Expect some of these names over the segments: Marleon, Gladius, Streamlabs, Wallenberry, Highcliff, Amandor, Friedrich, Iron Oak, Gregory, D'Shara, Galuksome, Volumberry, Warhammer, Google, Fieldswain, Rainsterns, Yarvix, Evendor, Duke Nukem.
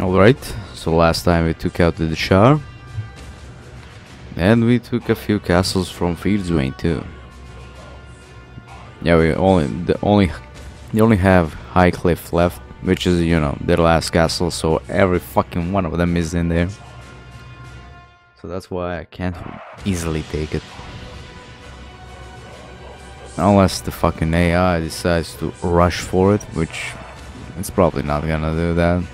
Alright, so last time we took out the D'Shara, and we took a few castles from Fieldswain too. Yeah, we only have Highcliff left, which is, you know, their last castle, so every fucking one of them is in there. So that's why I can't easily take it. Unless the fucking AI decides to rush for it, which it's probably not gonna do that.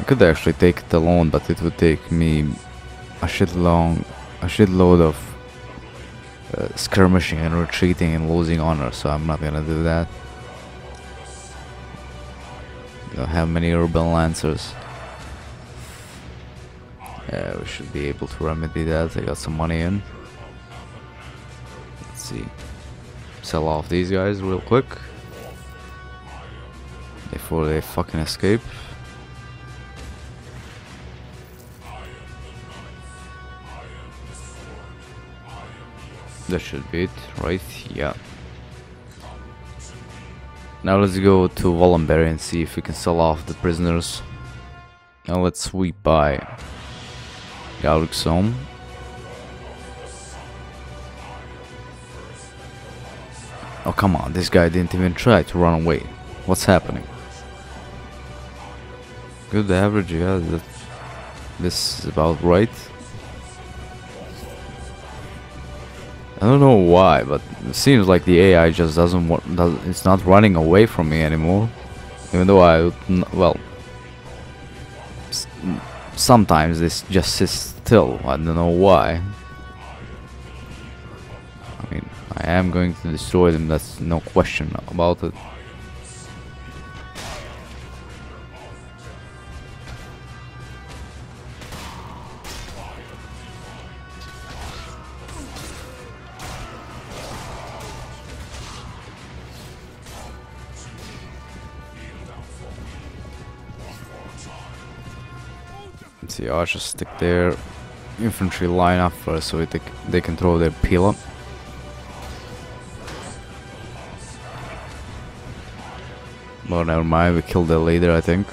I could actually take it alone, but it would take me a shitload of skirmishing and retreating and losing honor, so I'm not gonna do that. Don't have many urban lancers. Yeah, we should be able to remedy that. I got some money in. Let's see. Sell off these guys real quick before they fucking escape. That should be it, right? Yeah. Now let's go to Volumberry and see if we can sell off the prisoners. Now let's sweep by Galuksome. Oh, come on, this guy didn't even try to run away. What's happening? Good average, yeah, this is about right. I don't know why, but it seems like the AI just doesn't want, it's not running away from me anymore. Even though I, well, sometimes this just sits still. I don't know why. I mean, I am going to destroy them, that's no question about it. The archers stick their infantry line up first so they can throw their peel up. Well, never mind, we killed the leader, I think.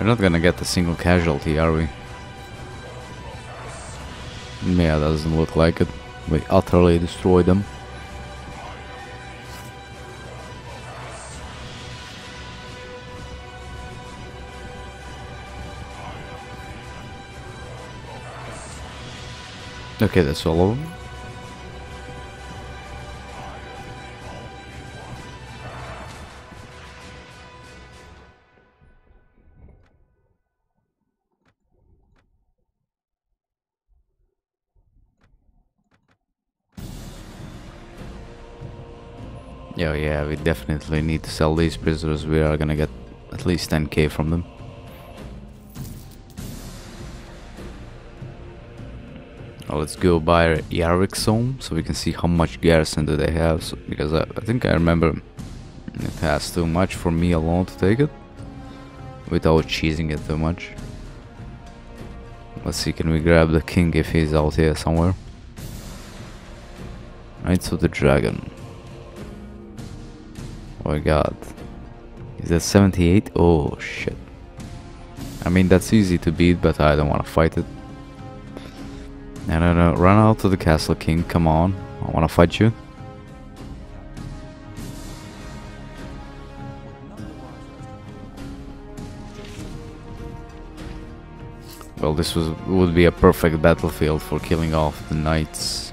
We're not gonna get a single casualty, are we? Yeah, doesn't look like it. We utterly destroyed them. Okay, that's all of them. Yeah, yeah, we definitely need to sell these prisoners. We are gonna get at least 10k from them. Now let's go by Yarvix home so we can see how much garrison do they have. So, because I think I remember it has too much for me alone to take it without cheesing it too much. Let's see, can we grab the king if he's out here somewhere? Right, so the dragon. Oh my god, is that 78? Oh shit. I mean, that's easy to beat, but I don't want to fight it. No, run out to the castle, king, come on, I want to fight you. Well, this would be a perfect battlefield for killing off the knights.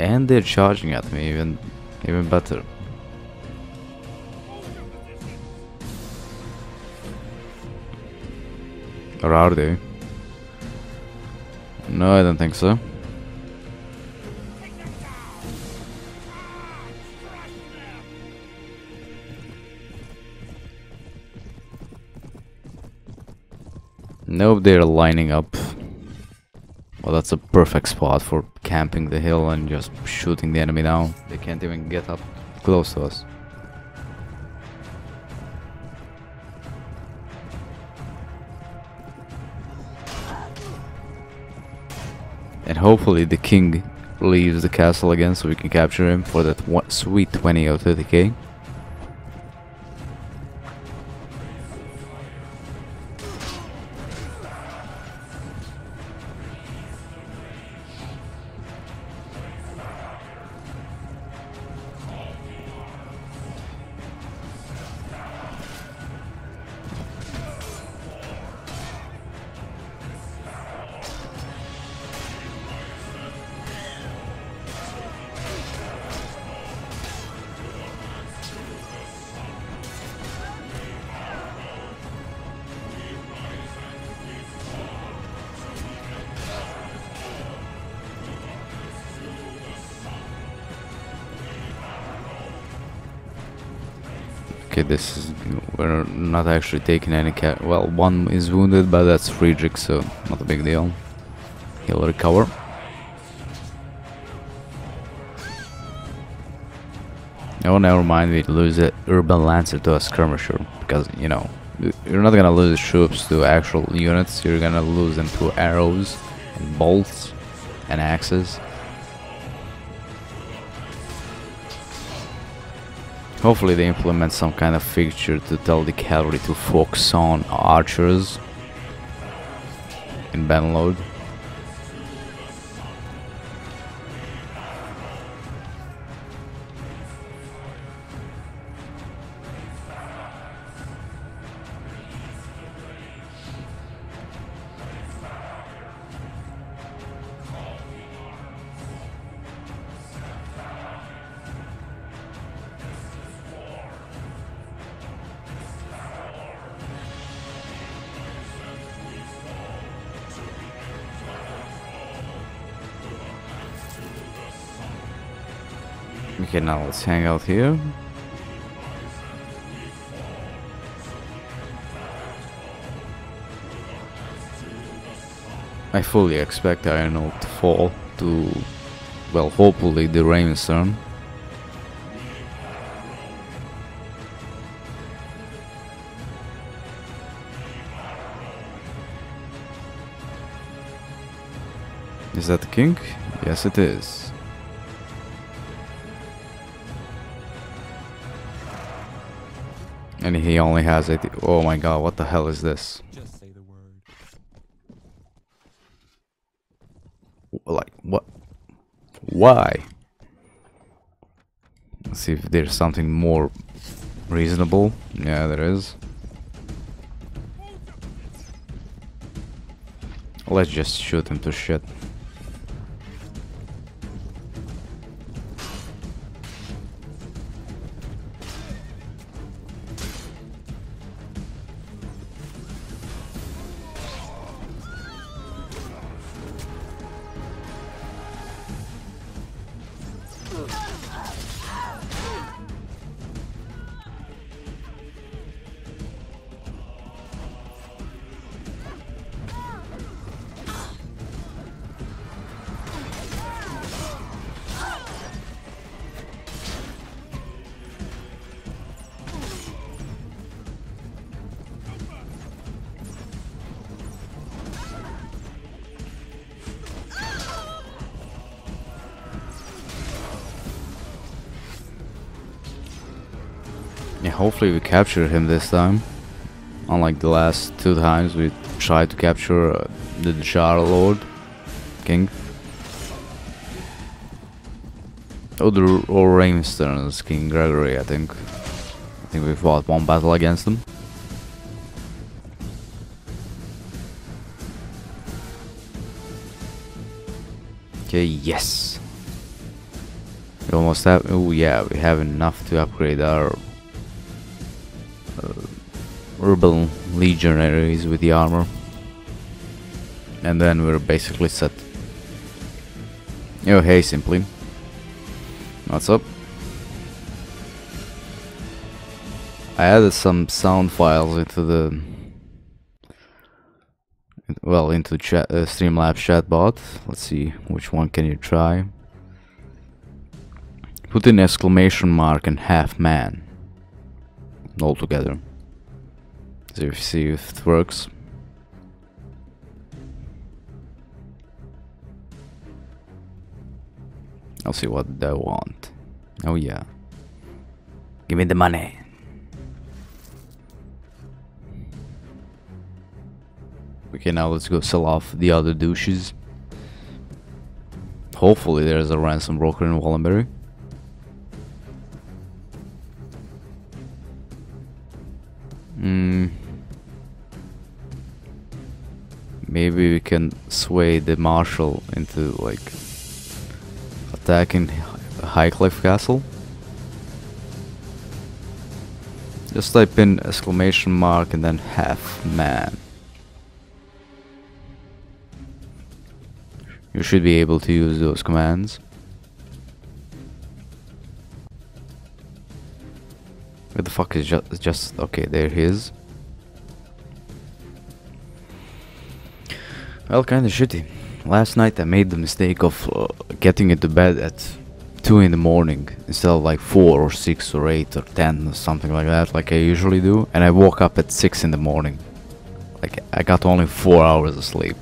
And they're charging at me, even better. Or are they? No, I don't think so. Nope, they're lining up. Well, that's a perfect spot for camping the hill and just shooting the enemy down. They can't even get up close to us. And hopefully the king leaves the castle again so we can capture him for that one sweet 20 or 30k. Okay, this is, we're not actually taking any care. Well, one is wounded, but that's Friedrich, so not a big deal. He'll recover. Oh, never mind, we lose an urban lancer to a skirmisher, because, you know, you're not gonna lose troops to actual units, you're gonna lose them to arrows, and bolts, and axes. Hopefully they implement some kind of feature to tell the cavalry to focus on archers in battle load. Okay, now let's hang out here. I fully expect Iron Oak to fall to, well, hopefully the Rainsterns. Is that the king? Yes, it is. And he only has it. Oh my god, what the hell is this? Just say the word. Like, what? Why? Let's see if there's something more reasonable. Yeah, there is. Let's just shoot him to shit. Yeah, hopefully we capture him this time. Unlike the last two times we tried to capture the D'Shara Lord King. Oh, the Rainsterns King Gregory, I think. I think we fought one battle against him. Okay, yes. We almost have, oh yeah, we have enough to upgrade our Urban legionaries with the armor, and then we're basically set. Oh hey, Simply, what's up? I added some sound files into the well, into chat, Streamlabs chatbot. Let's see which one can you try. Put in exclamation mark and half man all together. So if you see if it works. I'll see what they want. Oh yeah. Give me the money. Okay, now let's go sell off the other douches. Hopefully there's a ransom broker in Wallenberry. Maybe we can sway the marshal into like attacking Highcliff Castle. Just type in exclamation mark and then half man. You should be able to use those commands. Where the fuck is just okay, there he is. Well, kinda shitty. Last night I made the mistake of getting into bed at 2 in the morning instead of like 4 or 6 or 8 or 10 or something like that, like I usually do, and I woke up at 6 in the morning. Like, I got only 4 hours of sleep.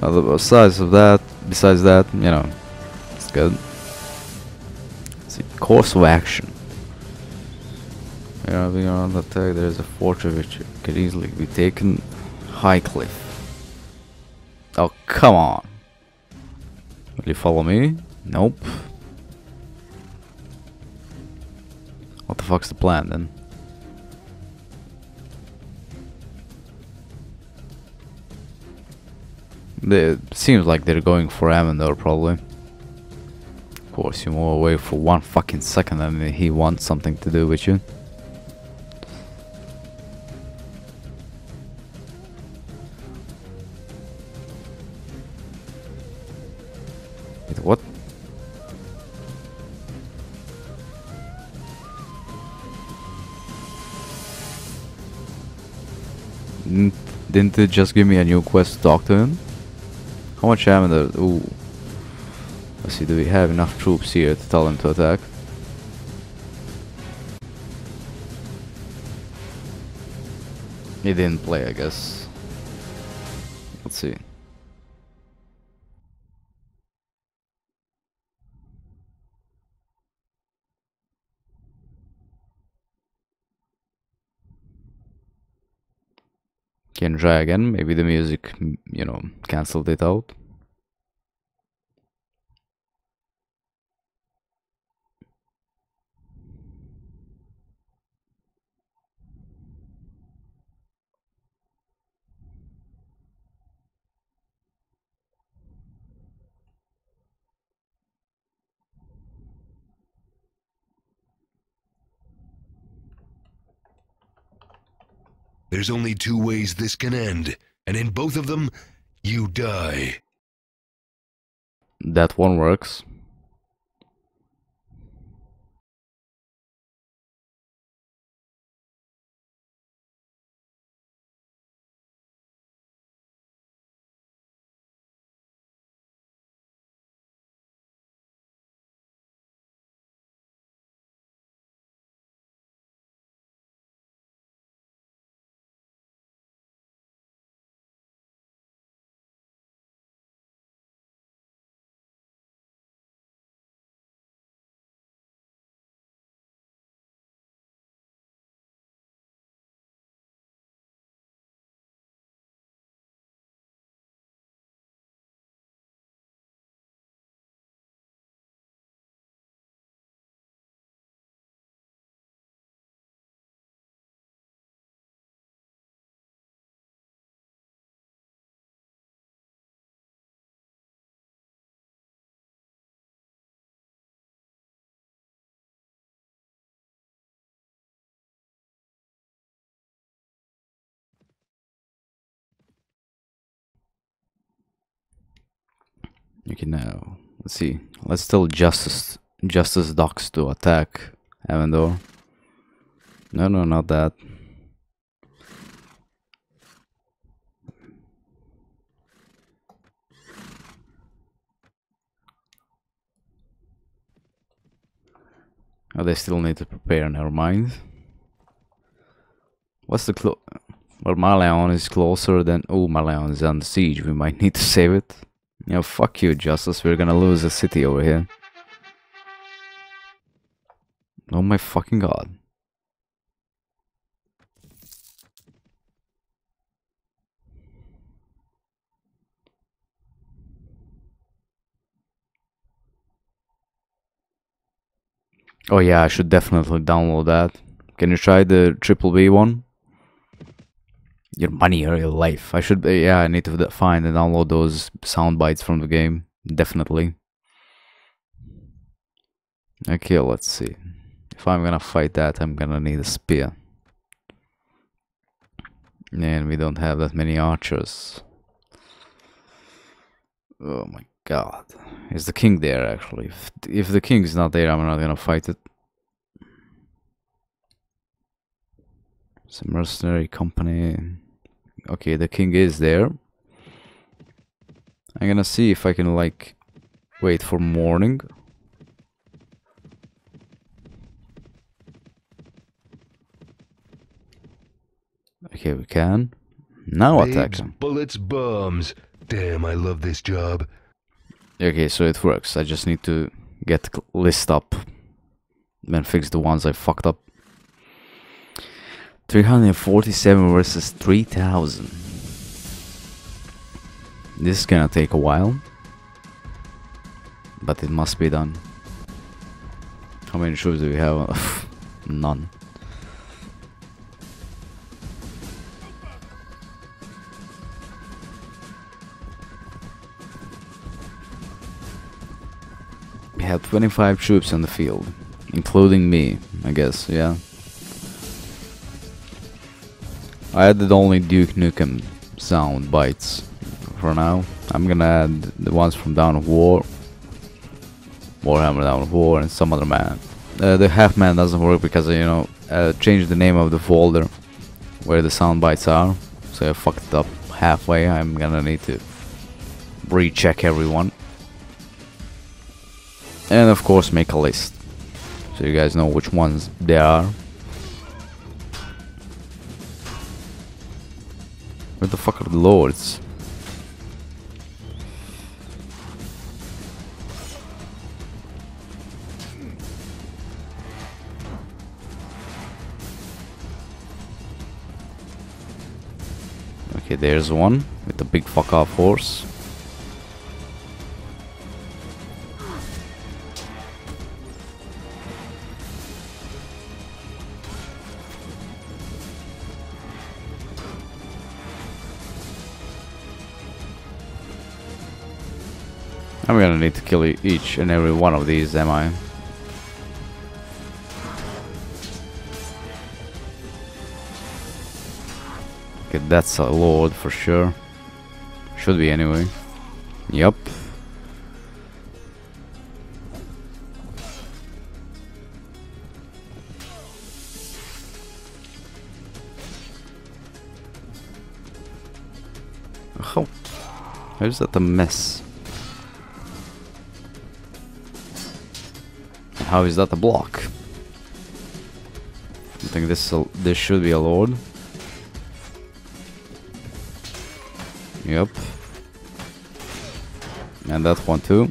Besides that, you know, it's good. Let's see, course of action. Beyond the attack, there is a fortress which could easily be taken. Highcliff. Oh, come on. Will you follow me? Nope. What the fuck's the plan then? It seems like they're going for Amandor, probably. Of course, you move away for one fucking second and he wants something to do with you. What? Didn't they just give me a new quest to talk to him? How much am I? Ooh. Let's see, do we have enough troops here to tell them to attack? He didn't play, I guess. Let's see. Can try again, maybe the music, you know, cancelled it out. There's only two ways this can end, and in both of them, you die. That one works. Okay, now let's see. Let's tell Justice Docs to attack Evendor. No, not that. Oh, they still need to prepare, never mind. What's the well, Marleon is closer than... Oh, Marleon is under siege, we might need to save it. You know, fuck you, Justice, we're gonna lose the city over here. Oh my fucking god. Oh yeah, I should definitely download that. Can you try the triple B one? Your money or your life. I should, yeah, I need to find and download those sound bites from the game. Definitely. Okay, let's see. If I'm gonna fight that, I'm gonna need a spear. And we don't have that many archers. Oh my god. Is the king there, actually? If the king's not there, I'm not gonna fight it. It's a mercenary company. Okay, the king is there. I'm gonna see if I can, like, wait for morning. Okay, we can. Now attack him. Bullets, bombs. Damn, I love this job. Okay, so it works. I just need to get list up and fix the ones I fucked up. 347 versus 3000. This is gonna take a while, but it must be done. How many troops do we have? None. Had 25 troops on the field, including me, I guess, yeah. I added only Duke Nukem sound bites for now. I'm gonna add the ones from Dawn of War, Warhammer Dawn of War, and some other man. The half man doesn't work because, you know, changed the name of the folder where the sound bites are, so I fucked it up halfway. I'm gonna need to recheck everyone. And of course make a list, so you guys know which ones there are. Where the fuck are the lords? Okay, there's one with the big fuck off horse. I'm gonna need to kill each and every one of these, am I? Okay, that's a lord for sure. Should be anyway. Yup. Oh, how's that a mess? How is that a block? I think this should be a lord. Yep. And that one too.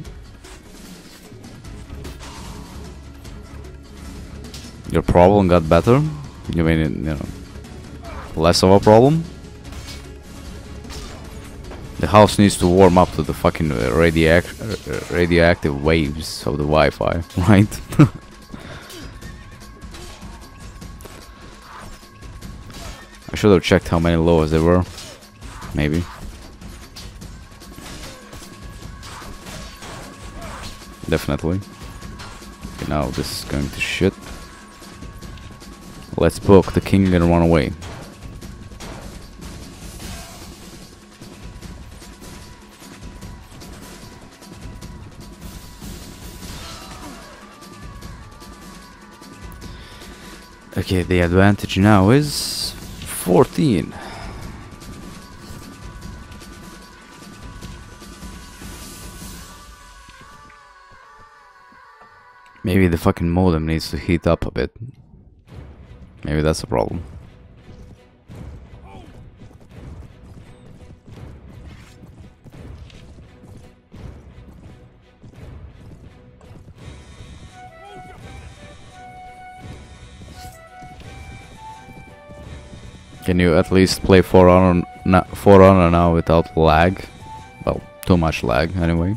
Your problem got better? You mean, it, you know, less of a problem? The house needs to warm up to the fucking radioactive waves of the Wi-Fi, right? I should have checked how many lords there were, maybe. Definitely. Okay, now this is going to shit. Let's poke the king and run away. Okay, the advantage now is 14. Maybe the fucking modem needs to heat up a bit. Maybe that's a problem. Can you at least play For Honor now without lag? Well, too much lag anyway.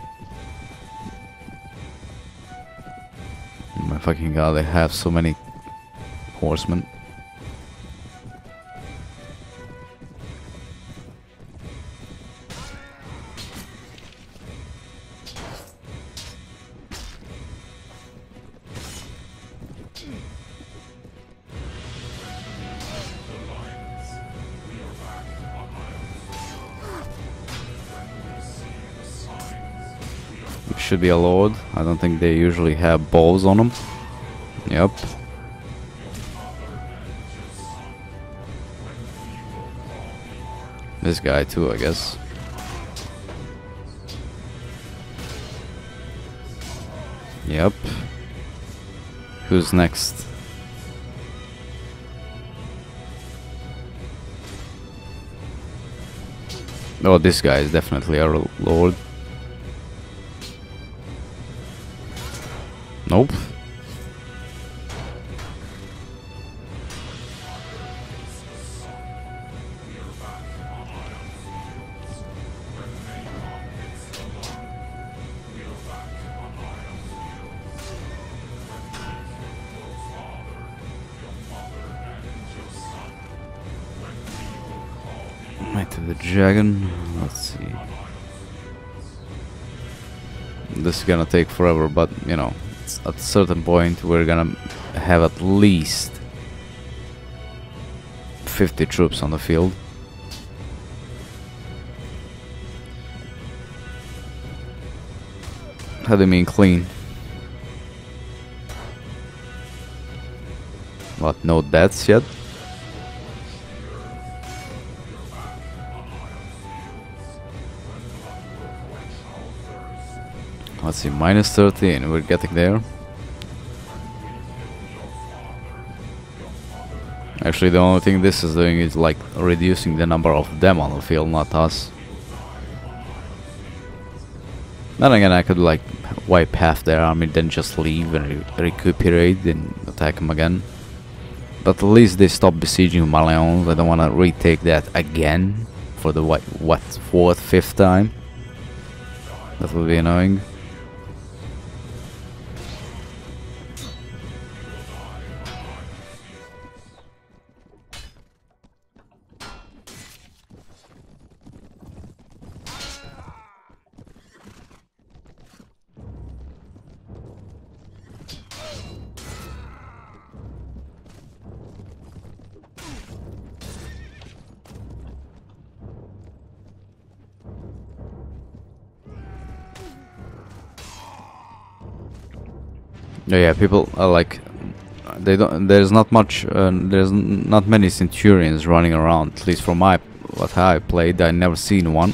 Oh my fucking god, they have so many horsemen. Should be a lord. I don't think they usually have bows on them. Yep. This guy too, I guess. Yep. Who's next? Oh, this guy is definitely our lord. Nope. Might have the dragon. Let's see. This is gonna take forever, but you know. At a certain point we're gonna have at least 50 troops on the field. How do you mean clean? What, no deaths yet? Let's see, minus 13, we're getting there. Actually, the only thing this is doing is like reducing the number of them on the field, not us. Then again, I could like wipe half their army, then just leave and recuperate and attack them again. But at least they stop besieging Marleon. I don't want to retake that again for the what, fourth, fifth time. That would be annoying. Yeah, people are like, they don't. There's not much. There's not many centurions running around. At least from what I played, I never seen one.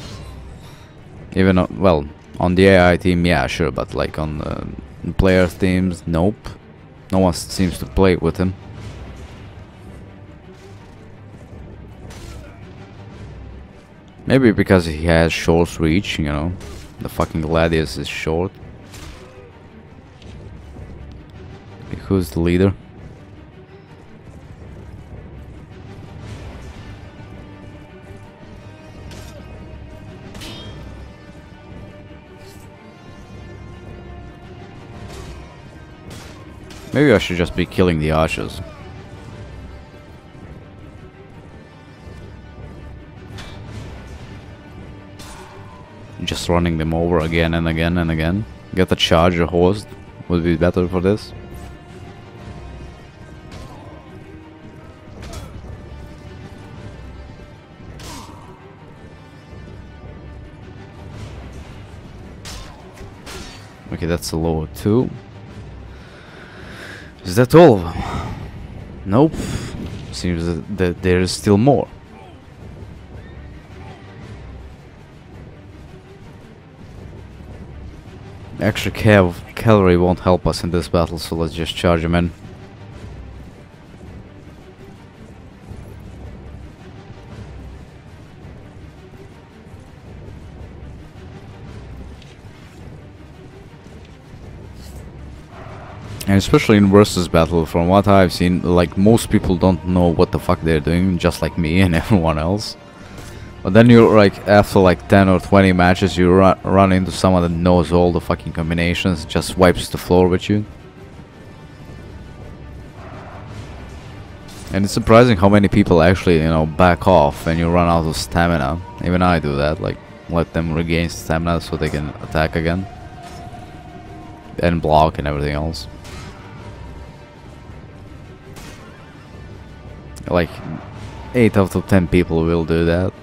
Even well, on the AI team, yeah, sure, but like on the player teams, nope. No one seems to play with him. Maybe because he has short reach. You know, the fucking Gladius is short. Who's the leader? Maybe I should just be killing the archers. Just running them over again and again and again. Get a charger horse would be better for this. Okay, that's a lower two. Is that all of them? Nope. Seems that there is still more. Extra cavalry won't help us in this battle, so let's just charge them in. And especially in versus battle, from what I've seen, like, most people don't know what the fuck they're doing, just like me and everyone else. But then you're like, after like 10 or 20 matches, you run into someone that knows all the fucking combinations, just wipes the floor with you. And it's surprising how many people actually, you know, back off when you run out of stamina. Even I do that, like, let them regain stamina so they can attack again. And block and everything else. Like 8 out of 10 people will do that.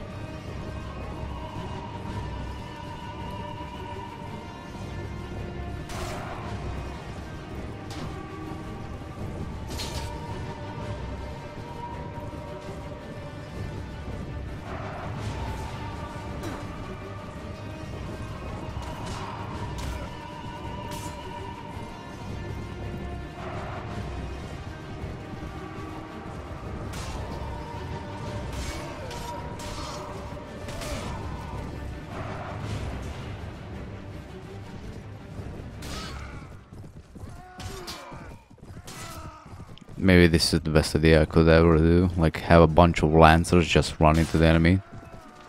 Maybe this is the best idea I could ever do, like have a bunch of lancers just run into the enemy,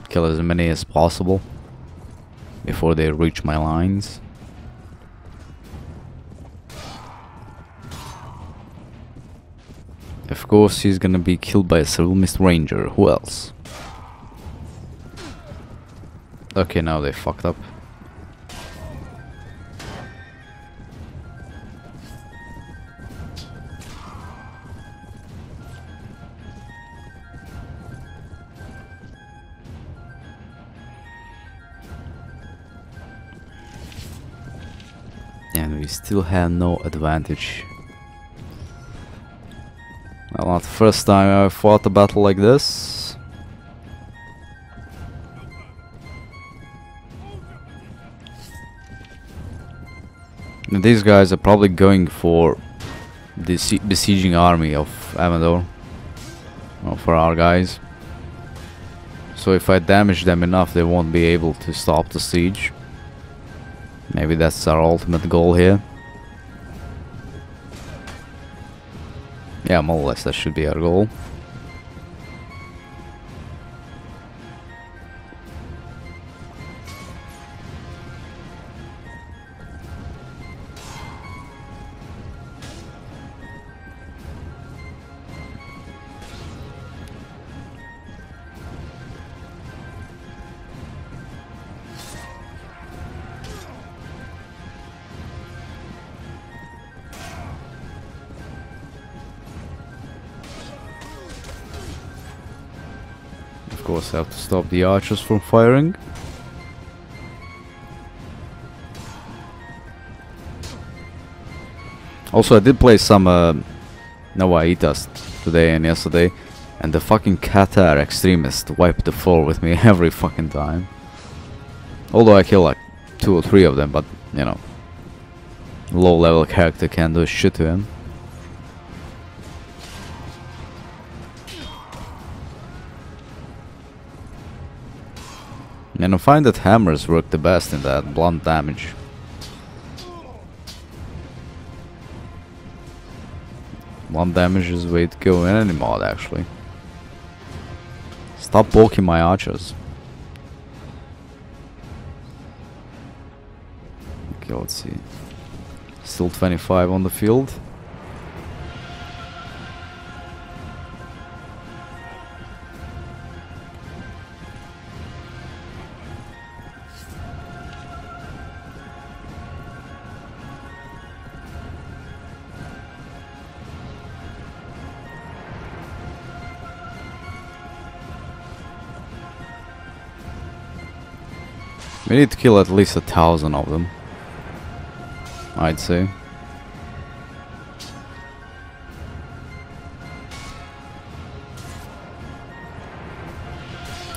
kill as many as possible before they reach my lines. Of course he's gonna be killed by a Civil Mist Ranger, who else? Okay, now they fucked up. We still have no advantage. Well, not the first time I fought a battle like this. And these guys are probably going for the besieging army of Amandor, well, for our guys. So if I damage them enough, they won't be able to stop the siege. Maybe that's our ultimate goal here. Yeah, more or less that should be our goal. Of course, I have to stop the archers from firing. Also, I did play some Noaitas today and yesterday, and the fucking Qatar extremist wiped the floor with me every fucking time. Although I kill like 2 or 3 of them, but you know, low level character can't do shit to him. And I find that hammers work the best in that blunt damage. Blunt damage is the way to go in any mod, actually. Stop poking my archers. Okay, let's see. Still 25 on the field. We need to kill at least 1,000 of them, I'd say.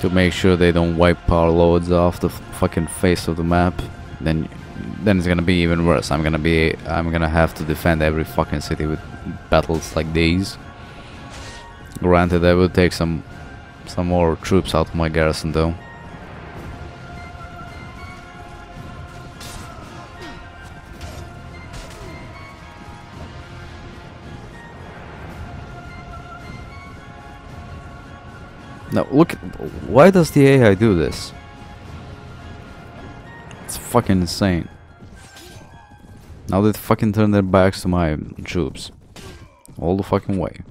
To make sure they don't wipe our lords off the fucking face of the map. Then then it's gonna be even worse. I'm gonna have to defend every fucking city with battles like these. Granted, I will take some more troops out of my garrison though. Now look, why does the AI do this? It's fucking insane. Now they fucking turn their backs to my troops all the fucking way.